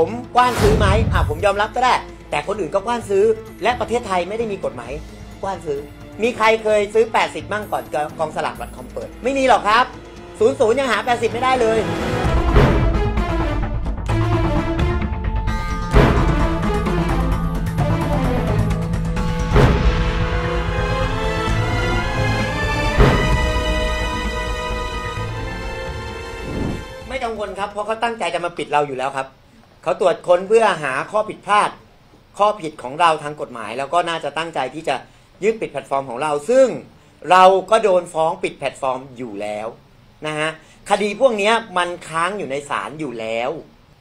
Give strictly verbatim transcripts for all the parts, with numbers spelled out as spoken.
ผมกว้านซื้อไหมอ่ะผมยอมรับก็ได้แต่คนอื่นก็กว้านซื้อและประเทศไทยไม่ได้มีกฎหมายกว้านซื้อมีใครเคยซื้อแปดสิบมั่งก่อนกองสลากดอทคอมเปิดไม่มีหรอกครับศูนย์ ศูนย์ยังหาแปดสิบไม่ได้เลยไม่กังวลครับเพราะเขาตั้งใจจะมาปิดเราอยู่แล้วครับเขาตรวจค้นเพื่อหาข้อผิดพลาดข้อผิดของเราทางกฎหมายแล้วก็น่าจะตั้งใจที่จะยึดปิดแพลตฟอร์มของเราซึ่งเราก็โดนฟ้องปิดแพลตฟอร์มอยู่แล้วนะฮะคดีพวกนี้มันค้างอยู่ในศาลอยู่แล้ว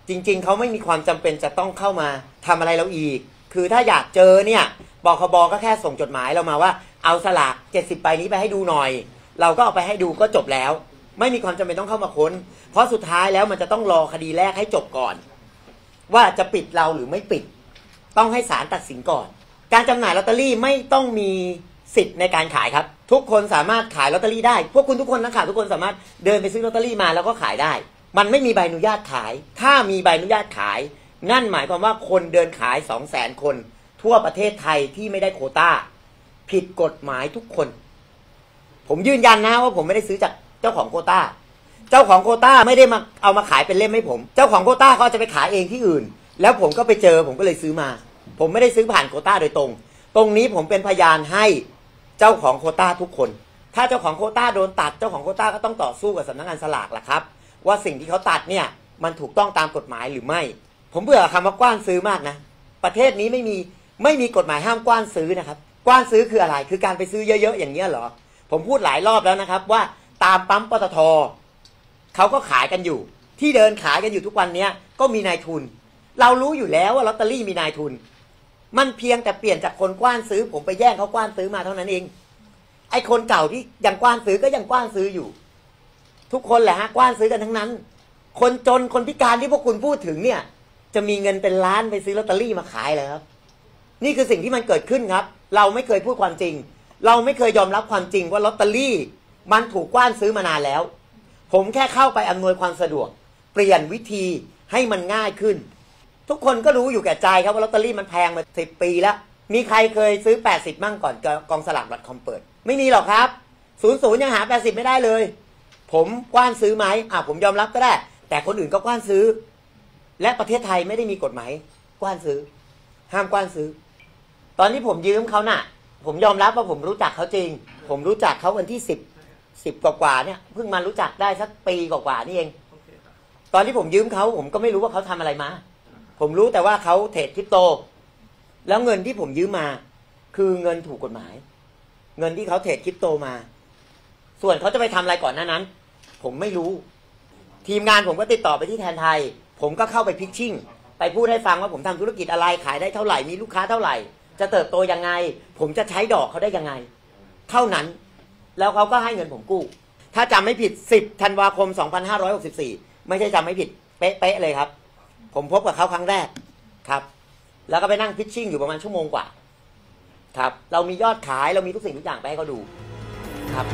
จริงๆเขาไม่มีความจำเป็นจะต้องเข้ามาทำอะไรเราอีกคือถ้าอยากเจอเนี่ยบคบก็แค่ส่งจดหมายเรามาว่าเอาสลากเจ็ดสิบใบนี้ไปให้ดูหน่อยเราก็เอาไปให้ดูก็จบแล้วไม่มีความจำเป็นต้องเข้ามาค้นเพราะสุดท้ายแล้วมันจะต้องรอคดีแรกให้จบก่อนว่าจะปิดเราหรือไม่ปิดต้องให้ศาลตัดสินก่อนการจำหน่ายลอตเตอรี่ไม่ต้องมีสิทธิ์ในการขายครับทุกคนสามารถขายลอตเตอรี่ได้พวกคุณทุกคนนักข่าวทุกคนสามารถเดินไปซื้อลอตเตอรี่มาแล้วก็ขายได้มันไม่มีใบอนุญาตขายถ้ามีใบอนุญาตขายนั่นหมายความว่าคนเดินขายสองแสนคนทั่วประเทศไทยที่ไม่ได้โควต้าผิดกฎหมายทุกคนผมยืนยันนะว่าผมไม่ได้ซื้อจากเจ้าของโควต้าเจ้าของโควต้าไม่ได้มาเอามาขายเป็นเล่มให้ผมเจ้าของโควต้าเขาจะไปขายเองที่อื่นแล้วผมก็ไปเจอผมก็เลยซื้อมาผมไม่ได้ซื้อผ่านโควต้าโดยตรงตรงนี้ผมเป็นพยานให้เจ้าของโควต้าทุกคนถ้าเจ้าของโควต้าโดนตัดเจ้าของโควต้าก็ต้องต่อสู้กับสำนักงานสลากล่ะครับว่าสิ่งที่เขาตัดเนี่ยมันถูกต้องตามกฎหมายหรือไม่ผมเบื่อคำว่ากว้านซื้อมากนะประเทศนี้ไม่มีไม่มีกฎหมายห้ามกว้านซื้อนะครับกว้านซื้อคืออะไรคือการไปซื้อเยอะๆอย่างเงี้ยเหรอผมพูดหลายรอบแล้วนะครับว่าตามปั๊มปตท.เขาก็ขายกันอยู่ที่เดินขายกันอยู่ทุกวันนี้ก็มีนายทุนเรารู้อยู่แล้วว่าลอตเตอรี่มีนายทุนมันเพียงแต่เปลี่ยนจากคนกว้านซื้อผมไปแย่งเขากว้านซื้อมาเท่านั้นเองไอ้คนเก่าที่ยังกว้านซื้อก็ยังกว้านซื้ออยู่ทุกคนแหละฮะกว้านซื้อกันทั้งนั้นคนจนคนพิการที่พวกคุณพูดถึงเนี่ยจะมีเงินเป็นล้านไปซื้อลอตเตอรี่มาขายเลยครับนี่คือสิ่งที่มันเกิดขึ้นครับเราไม่เคยพูดความจริงเราไม่เคยยอมรับความจริงว่าลอตเตอรี่มันถูกกว้านซื้อมานานแล้วผมแค่เข้าไปอำนวยความสะดวกเปลี่ยนวิธีให้มันง่ายขึ้นทุกคนก็รู้อยู่แก่ใจครับว่าลอตเตอรี่มันแพงมาสิบปีแล้วมีใครเคยซื้อแปดสิบมั่งก่อนกองสลากดอทคอมเปิดไม่มีหรอกครับศูนย์ ศูนย์ยังหาแปดสิบไม่ได้เลยผมกว้านซื้อไหมอ่ะผมยอมรับก็ได้แต่คนอื่นก็กว้านซื้อและประเทศไทยไม่ได้มีกฎหมายกว้านซื้อห้ามกว้านซื้อตอนที่ผมยืมเขาน่ะผมยอมรับว่าผมรู้จักเขาจริงผมรู้จักเขาวันที่สิบสิบกว่าๆเนี่ยเพิ่งมารู้จักได้สักปีกว่าๆนี่เอง okay. ตอนที่ผมยืมเขาผมก็ไม่รู้ว่าเขาทำอะไรมา uh huh. ผมรู้แต่ว่าเขาเทรดคริปโตแล้วเงินที่ผมยืมมาคือเงินถูกกฎหมายเงินที่เขาเทรดคริปโตมาส่วนเขาจะไปทำอะไรก่อนหน้านั้นผมไม่รู้ทีมงานผมก็ติดต่อไปที่แทนไทยผมก็เข้าไปพิชชิ่งไปพูดให้ฟังว่าผมทำธุรกิจอะไรขายได้เท่าไหร่มีลูกค้าเท่าไหร่จะเติบโตยังไงผมจะใช้ดอกเขาได้ยังไงเท่านั้นแล้วเขาก็ให้เงินผมกู้ถ้าจำไม่ผิดสิบธันวาคมสองพันห้าร้อยหกสิบสี่ไม่ใช่จำไม่ผิดเป๊ะๆเลยครับผมพบกับเขาครั้งแรกครับแล้วก็ไปนั่งพิชชิ่งอยู่ประมาณชั่วโมงกว่าครับเรามียอดขายเรามีทุกสิ่งทุกอย่างไปให้เขาดูครับ